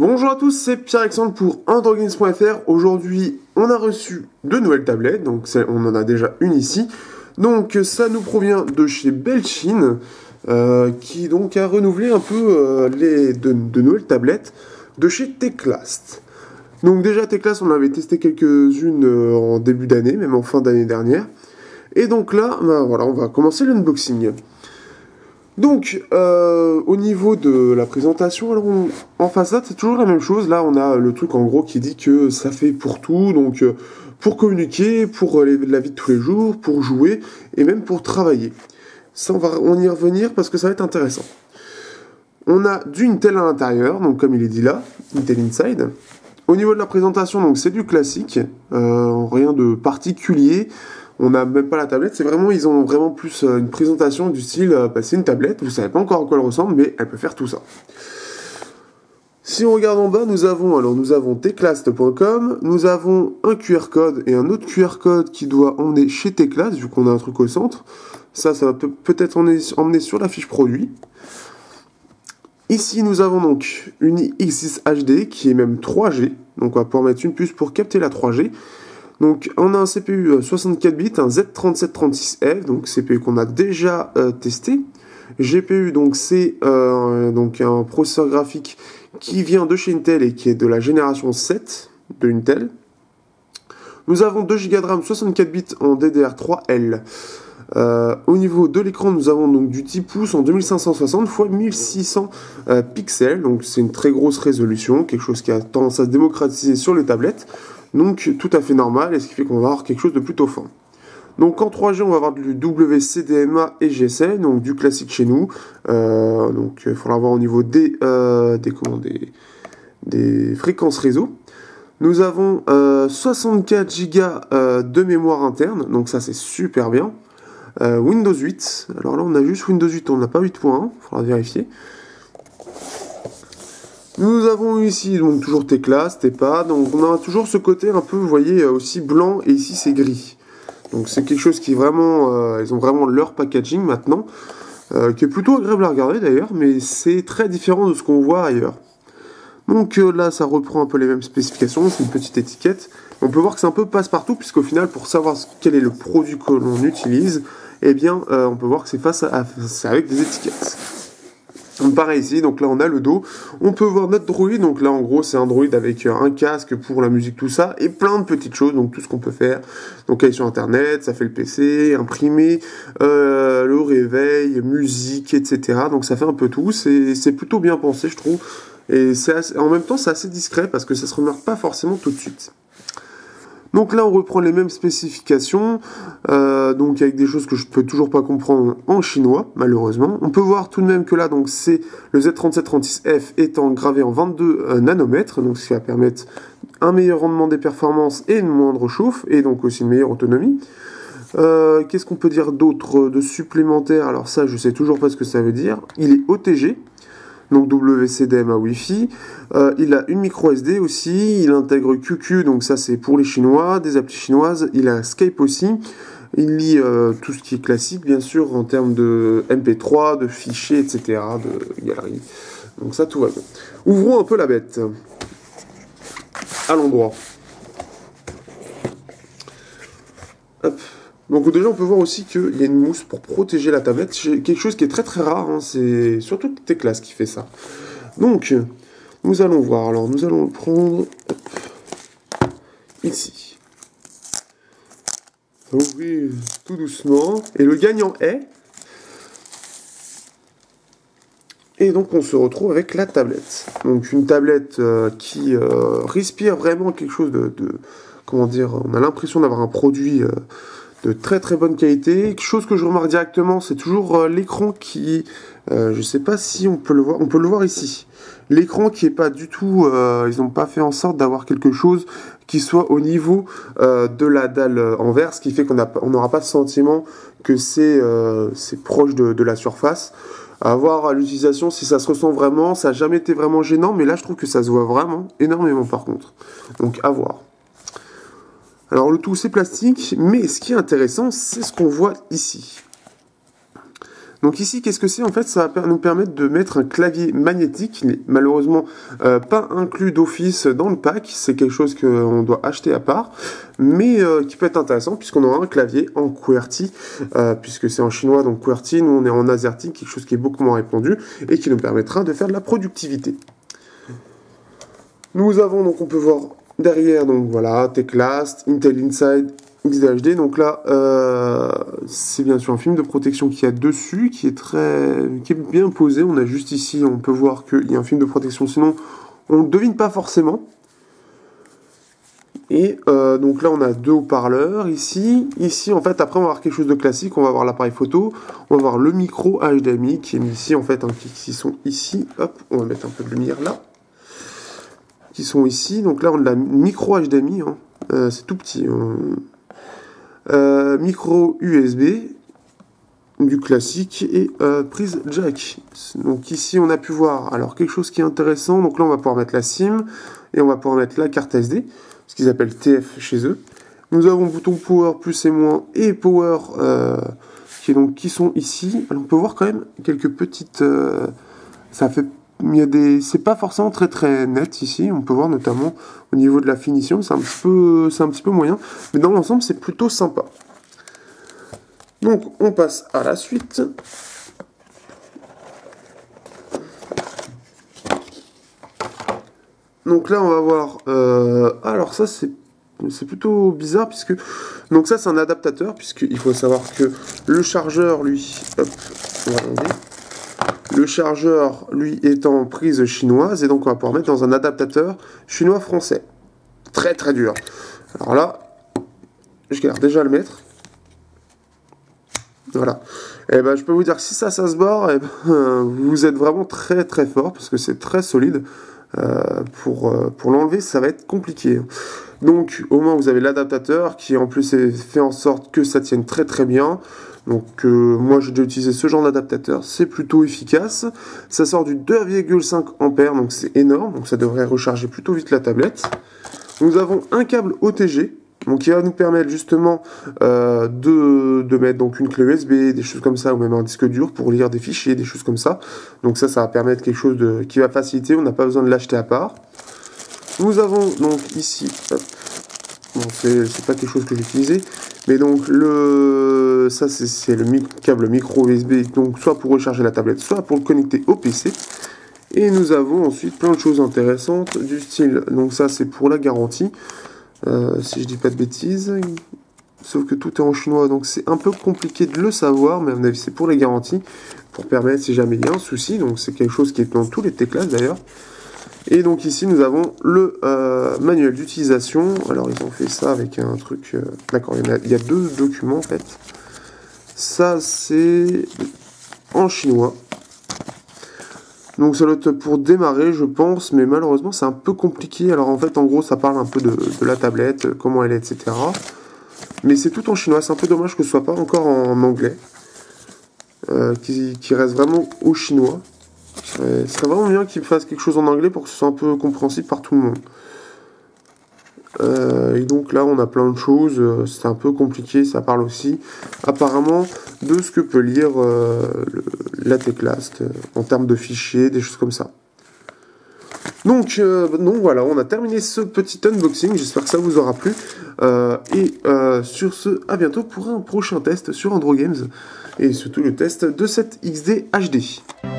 Bonjour à tous, c'est Pierre Alexandre pour AndroGames.fr. Aujourd'hui, on a reçu de nouvelles tablettes, donc on en a déjà une ici. Donc ça nous provient de chez Belchine, qui donc a renouvelé un peu de nouvelles tablettes de chez Teclast. Donc déjà Teclast, on avait testé quelques-unes en début d'année, même en fin d'année dernière. Et donc là, ben voilà, on va commencer l'unboxing. Donc, au niveau de la présentation, alors en façade, c'est toujours la même chose. Là, on a le truc en gros qui dit que ça fait pour tout, donc pour communiquer, pour la vie de tous les jours, pour jouer et même pour travailler. Ça, on y revenir parce que ça va être intéressant. On a du Intel à l'intérieur, donc comme il est dit là, Intel Inside. Au niveau de la présentation, donc c'est du classique, rien de particulier. On n'a même pas la tablette, c'est vraiment, ils ont vraiment plus une présentation du style, c'est une tablette, vous savez pas encore à quoi elle ressemble, mais elle peut faire tout ça. Si on regarde en bas, nous avons Teclast.com, nous avons un QR code et un autre QR code qui doit emmener chez Teclast, vu qu'on a un truc au centre. Ça va peut-être emmener sur la fiche produit. Ici, nous avons donc une X10 HD qui est même 3G, donc on va pouvoir mettre une puce pour capter la 3G. Donc on a un CPU 64 bits, un Z3736F, donc CPU qu'on a déjà testé. GPU, donc c'est un processeur graphique qui vient de chez Intel et qui est de la génération 7 de Intel. Nous avons 2 Go de RAM 64 bits en DDR3L. Au niveau de l'écran, nous avons donc du 10 pouces en 2560 x 1600 pixels, donc c'est une très grosse résolution, quelque chose qui a tendance à se démocratiser sur les tablettes. Donc tout à fait normal, et ce qui fait qu'on va avoir quelque chose de plutôt fin. Donc en 3G, on va avoir du WCDMA et GSM, donc du classique chez nous. Donc il faudra voir au niveau des fréquences réseau. Nous avons 64 Go de mémoire interne, donc ça c'est super bien. Windows 8, alors là on a juste Windows 8, on n'a pas 8.1, il faudra vérifier. Nous avons ici donc toujours Teclast, Tepad, donc on a toujours ce côté un peu, vous voyez, aussi blanc, et ici c'est gris. Donc c'est quelque chose qui vraiment, ils ont vraiment leur packaging maintenant, qui est plutôt agréable à regarder d'ailleurs, mais c'est très différent de ce qu'on voit ailleurs. Donc là ça reprend un peu les mêmes spécifications, c'est une petite étiquette. On peut voir que c'est un peu passe-partout, puisqu'au final pour savoir quel est le produit que l'on utilise, eh bien on peut voir que c'est avec des étiquettes. Donc pareil ici, donc là on a le dos, on peut voir notre droïde, donc là en gros c'est un droïde avec un casque pour la musique, tout ça, et plein de petites choses, donc tout ce qu'on peut faire, donc aller sur internet, ça fait le PC, imprimer, le réveil, musique, etc. Donc ça fait un peu tout, c'est plutôt bien pensé je trouve, et en même temps c'est assez discret parce que ça se remarque pas forcément tout de suite. Donc là on reprend les mêmes spécifications, donc avec des choses que je peux toujours pas comprendre en chinois malheureusement. On peut voir tout de même que là donc c'est le Z3736F étant gravé en 22 nanomètres, donc ce qui va permettre un meilleur rendement des performances et une moindre chauffe, et donc aussi une meilleure autonomie. Qu'est-ce qu'on peut dire d'autre de supplémentaire? Alors ça je sais toujours pas ce que ça veut dire. Il est OTG. Donc WCDMA Wi-Fi, il a une micro SD aussi, il intègre QQ, donc ça c'est pour les Chinois, des applis chinoises, il a Skype aussi, il lit tout ce qui est classique bien sûr en termes de MP3, de fichiers, etc., de galeries, donc ça tout va bien. Ouvrons un peu la bête, allons droit. Hop. Donc déjà on peut voir aussi qu'il y a une mousse pour protéger la tablette, quelque chose qui est très très rare, hein. C'est surtout Teclast qui fait ça. Donc nous allons voir, alors nous allons le prendre hop, ici. On ouvre tout doucement, et le gagnant est... Et donc on se retrouve avec la tablette. Donc une tablette qui respire vraiment quelque chose de comment dire, on a l'impression d'avoir un produit... de très très bonne qualité. Chose que je remarque directement, c'est toujours l'écran qui, je sais pas si on peut le voir ici. L'écran qui est pas du tout, ils n'ont pas fait en sorte d'avoir quelque chose qui soit au niveau de la dalle en verre, ce qui fait qu'on n'aura pas ce sentiment que c'est proche de la surface. À voir à l'utilisation si ça se ressent vraiment, ça n'a jamais été vraiment gênant, mais là je trouve que ça se voit vraiment énormément par contre. Donc à voir. Alors le tout c'est plastique, mais ce qui est intéressant c'est ce qu'on voit ici. Donc ici, qu'est-ce que c'est? En fait, ça va nous permettre de mettre un clavier magnétique. Il n'est malheureusement pas inclus d'office dans le pack. C'est quelque chose qu'on doit acheter à part, mais qui peut être intéressant puisqu'on aura un clavier en QWERTY, puisque c'est en chinois, donc QWERTY, nous on est en AZERTY, quelque chose qui est beaucoup moins répandu et qui nous permettra de faire de la productivité. Nous avons donc, on peut voir derrière, donc voilà, Teclast, Intel Inside, XDHD, donc là c'est bien sûr un film de protection qu'il y a dessus, qui est bien posé. On a juste ici, on peut voir qu'il y a un film de protection, sinon on ne devine pas forcément. Et donc là on a deux haut-parleurs ici en fait. Après on va avoir quelque chose de classique, on va avoir l'appareil photo, on va avoir le micro HDMI qui est mis ici en fait, hein, qui sont ici, hop, on va mettre un peu de lumière là, qui sont ici. Donc là on a la micro HDMI, hein, c'est tout petit, hein. Micro USB, du classique, et prise jack. Donc ici on a pu voir alors quelque chose qui est intéressant. Donc là on va pouvoir mettre la SIM et on va pouvoir mettre la carte SD, ce qu'ils appellent TF chez eux. Nous avons bouton power, plus et moins, et power qui sont ici. Alors on peut voir quand même quelques petites ça fait, il y a des, c'est pas forcément très très net ici, on peut voir notamment au niveau de la finition, c'est un petit peu moyen, mais dans l'ensemble c'est plutôt sympa. Donc on passe à la suite. Donc là on va voir, alors ça c'est plutôt bizarre, puisque donc ça c'est un adaptateur, puisqu'il faut savoir que le chargeur lui, hop, on va l'enlever. Le chargeur, lui, est en prise chinoise, et donc on va pouvoir mettre dans un adaptateur chinois-français. Très très dur. Alors là, je galère déjà à le mettre. Voilà. Et ben, je peux vous dire que si ça se barre, et ben, vous êtes vraiment très très fort, parce que c'est très solide. Pour l'enlever, ça va être compliqué. Donc, au moins, vous avez l'adaptateur qui, en plus, fait en sorte que ça tienne très très bien. Donc moi j'ai déjà utilisé ce genre d'adaptateur, c'est plutôt efficace. Ça sort du 2,5 A, donc c'est énorme, donc ça devrait recharger plutôt vite la tablette. Nous avons un câble OTG, donc qui va nous permettre justement de mettre donc une clé USB, des choses comme ça, ou même un disque dur pour lire des fichiers, des choses comme ça. Donc ça va permettre quelque chose qui va faciliter, on n'a pas besoin de l'acheter à part. Nous avons donc ici, hop, bon, c'est pas quelque chose que j'ai utilisé, mais donc ça c'est le câble micro USB, donc soit pour recharger la tablette, soit pour le connecter au PC. Et nous avons ensuite plein de choses intéressantes du style, donc ça c'est pour la garantie, si je dis pas de bêtises, sauf que tout est en chinois, donc c'est un peu compliqué de le savoir, mais à mon avis c'est pour les garanties, pour permettre si jamais il y a un souci. Donc c'est quelque chose qui est dans tous les Teclast d'ailleurs. Et donc ici nous avons le manuel d'utilisation. Alors ils ont fait ça avec un truc, d'accord, il y a deux documents en fait. Ça c'est en chinois. Donc ça doit être pour démarrer je pense, mais malheureusement c'est un peu compliqué. Alors en fait en gros ça parle un peu de la tablette, comment elle est, etc. Mais c'est tout en chinois, c'est un peu dommage que ce soit pas encore en anglais, qui reste vraiment au chinois. Ce serait vraiment bien qu'ils fassent quelque chose en anglais pour que ce soit un peu compréhensible par tout le monde. Et donc là on a plein de choses, c'est un peu compliqué, ça parle aussi apparemment de ce que peut lire la Teclast en termes de fichiers, des choses comme ça. Donc voilà, on a terminé ce petit unboxing, j'espère que ça vous aura plu. Et sur ce, à bientôt pour un prochain test sur AndroGames, et surtout le test de cette XD HD.